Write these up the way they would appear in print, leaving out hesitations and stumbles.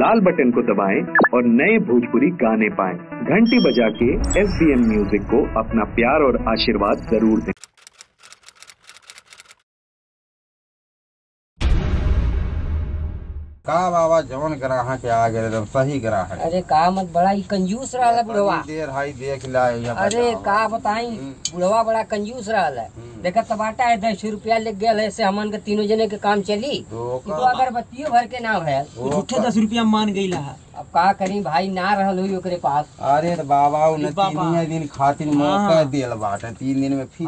लाल button को दबाएं और नए भोजपुरी गाने पाएं। घंटी बजा के SBM म्यूजिक को अपना प्यार और आशीर्वाद जरूर दें। का बाबा जवन ग्राहक आ गए एकदम सही ग्राहक। अरे का मत बड़ा ही कंजूस रहा बुढ़वा। देख ला अरे का बताई बुढ़वा बड़ा कंजूस रहा। देखा टमाटा है 10 रुपया ले गया है ऐसे हमन के तीनों जने के काम चली तो अगरबत्तियों भर के नाम है झूठे 10 रुपया मान गई ला। अब का करी भाई ना रहल हुई ओकरे पास। अरे बाबा उन्हें 3 दिन खातिर मौका दियल बाटे 3 दिन में फिर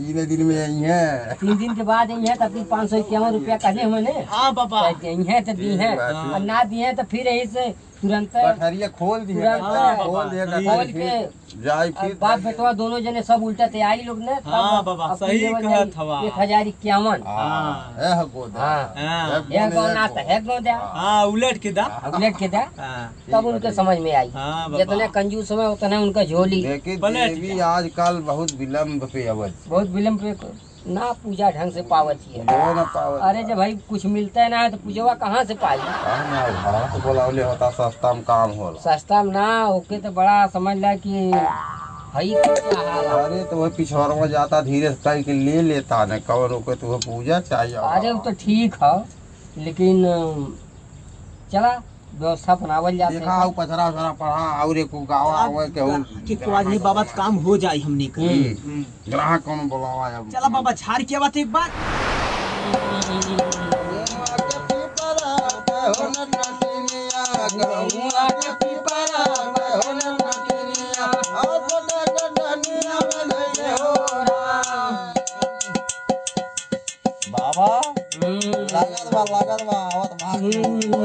3 दिन में आई है 3 दिन के बाद आई है तब 551 रुपया कहले मैंने। हां बाबा आई है तो दी है और ना दी है तो फिर यही से तुरंत खोल दिए खोल के जाई फिर बाप बेटवा दोनों जने सब उल्टा तैयारी लोग ने। हां बाबा सही कहा थवा 1051। हां यह गोद यह गोना तो है गोद। हां उलट के दा उलट के दा तब उनके समझ में आई। जितने कंजूस है उतने उनका झोली देवी आजकल बहुत विलंब पे अवध बहुत विलंब पे ना पूजा ढंग से पावती है पावत। अरे जब भाई कुछ मिलता है ना तो पूजा कहाँ से पाई तो बोला होता सस्ता में काम होला सस्ता में ना होके तो बड़ा समझ ला कि भाई। अरे तो वह पिछवाड़वा जाता धीरे करके ले लेता ना कवर होके तो पूजा चाहिए। अरे वो तो ठीक है लेकिन चला व्यवस्था बनावल जाते हैं। हां कचरा सारा पड़ा और एको गांव आवे के तो आज ही बाबा काम हो जाई हमनी के ग्राहक कौन बुलावा। अब चला बाबा झाड़ के बात एक बात के पीपरा हो न नटिनिया गौवा के पीपरा हो न नटिनिया ओ छोटा गडनिया बने हो बाबा लागत बा आवत भाग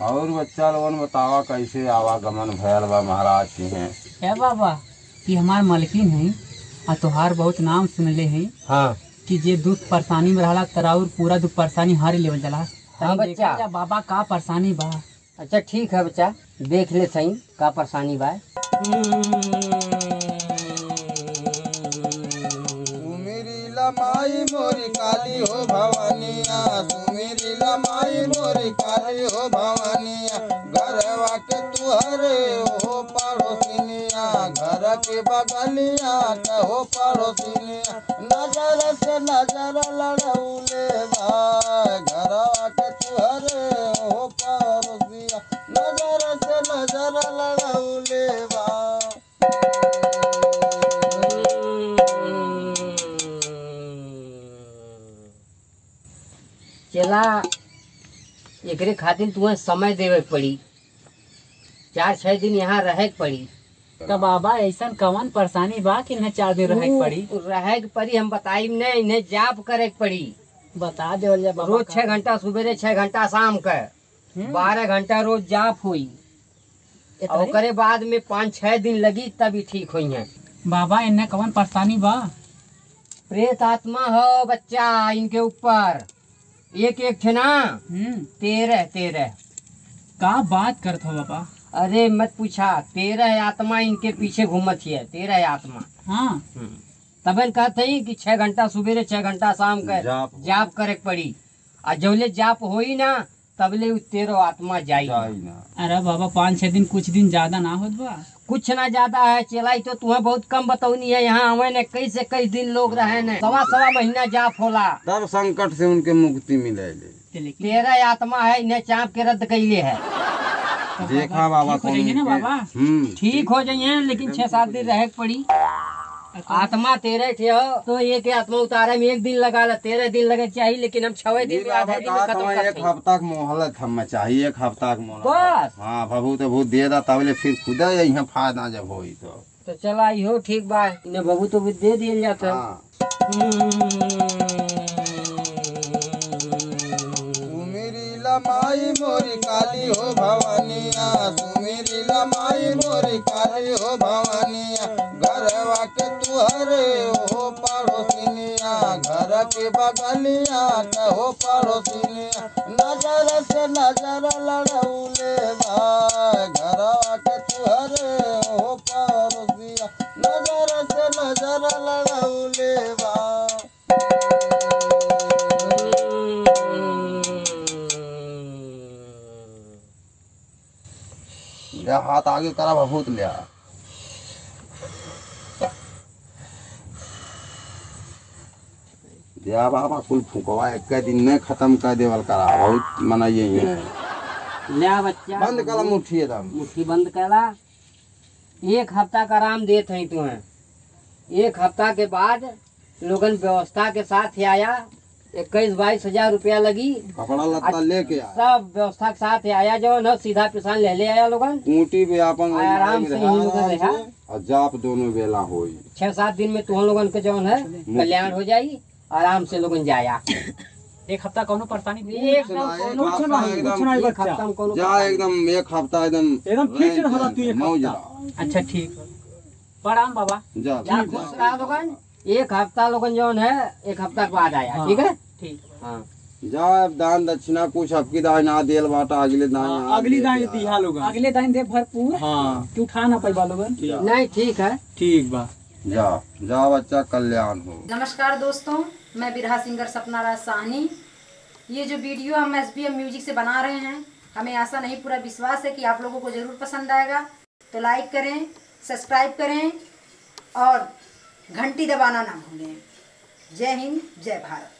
और बच्चा लोगन बतावा कैसे आवागमन भयल बा महाराज जी हैं। है बाबा कि हमार मालकिन है और तोहार बहुत नाम सुनले है। हाँ। कि जे दुख परेशानी में रहला तराउर पूरा दुख परेशानी हारे लेवल जला। हाँ बच्चा बाबा का परेशानी बा। अच्छा ठीक है बच्चा देख ले सही का परेशानी बा। माई मोरी काली हो भवानिया सुमेरी लमाई मोरी काली हो भवानिया घरवा के तुहरे हो पड़ोसिनिया घर के बगलिया कहो पड़ोसिनिया नजर से नजर लड़ौले भाई घरवा के तुहरे हो पड़ोसिया नजर से नजर लड़ौले भाई। चला एकरे खातिर तुम्हें समय देवे पड़ी 4-6 दिन यहाँ रहे पड़ी। तब बाबा ऐसा कवन परेशानी बा कि इन्हें 4 दिन रहे पड़ी हम बताइम नहीं इन्हें जाप करे पड़ी बता दे बाबा। रोज 6 घंटा सुबह 6 घंटा शाम का 12 घंटा रोज जाप हुई और बाद में 5-6 दिन लगी तभी ठीक हुई है। बाबा इन्हें कवन परेशानी बा प्रेत आत्मा हो बच्चा इनके ऊपर एक थे ना 13 का बात करत हो बाबा। अरे मत पूछा 13 आत्मा इनके पीछे घूमत है 13 आत्मा। हाँ। तबन कहते ही कि 6 घंटा सुबह 6 घंटा शाम कर जाप करे पड़ी और जबले जाप होई ना तबले 13 आत्मा जाई। अरे बाबा 5-6 दिन कुछ दिन ज्यादा ना होत बा कुछ ना ज्यादा है चलाई तो तुम्हें बहुत कम बतौनी है। यहाँ हमें ने कई से कई दिन लोग रहे ने 1.25 महीना जाप होला तब संकट से उनके मुक्ति मिले। 13 आत्मा है इन्हें चाँप के रद्द कैले है। देखा बाबा बाबा ठीक हो जाइए लेकिन 6-7 दिन रह पड़ी। आत्मा 13 थे हो तो एक आत्मा उतारे में 1 दिन लगा ला 13 दिन लगे चाहिए लेकिन हम 6 दिन में आधा दिन में खत्म करते हैं। 1 हफ्ता का मोहलत हम चाहिए 1 हफ्ता का मोहलत बस। हां बाबू तो बहुत दे दा तबले फिर खुदा यहां फायदा जब होई तो तो चला हो ठीक बाय इन्हें बबू तो भी दे दिया जाता लमाई मोरी काली हो भवानिया सुमेरी लमाई मोरी काली हो भवानिया घरवा के तुहरे हो पड़ोसिनिया घर के बगलिया कहो पड़ोसिनिया नजर से नजर लड़ौले भाई घरवा के तुहरे हो पड़ोसिया नजर से नजर लड़ौले भाई हाथ आगे करा बहुत लिया दिया बाबा कुल फूकवा एक दिन नहीं खत्म कर देवल करा बहुत मना यही है लिया बच्चा बंद करा मुट्ठी एकदम मुट्ठी बंद करा एक हफ्ता का आराम देते हैं तुम्हें एक हफ्ता के बाद लोगन व्यवस्था के साथ ही आया 21-22 हजार रुपया लगी कपड़ा लता लेके सब व्यवस्था के साथ आया जो न सीधा पिसान ले आया लोगन ऊँटी भी अपन आराम से और जाप दोनों बेला हो 6-7 दिन में तुम लोगन के जौन है कल्याण हो जाये आराम से लोगन जाया एक हफ्ता कोनो परेशानी एकदम एक हफ्ता एकदम अच्छा ठीक प्रणाम बाबा लोगन एक हफ्ता लोगन जौन है एक हफ्ता के बाद आया ठीक है ठीक हाँ जब दान दक्षिणा कुछ आपकी दान ना देल बाटा अगले दान देती है लोगन अगले दान दे भरपूर हाँ क्यों उठाना पड़ेगा लोगन नहीं ठीक है ठीक बा जा जा बच्चा कल्याण हो। नमस्कार दोस्तों, मैं बिरहा सिंगर सपना राज साहनी। ये जो वीडियो हम SBM म्यूजिक से बना रहे हैं, हमें आशा नहीं पूरा विश्वास है कि आप लोगों को जरूर पसंद आएगा। तो लाइक करें, सब्सक्राइब करें और घंटी दबाना ना भूलें। जय हिंद, जय भारत।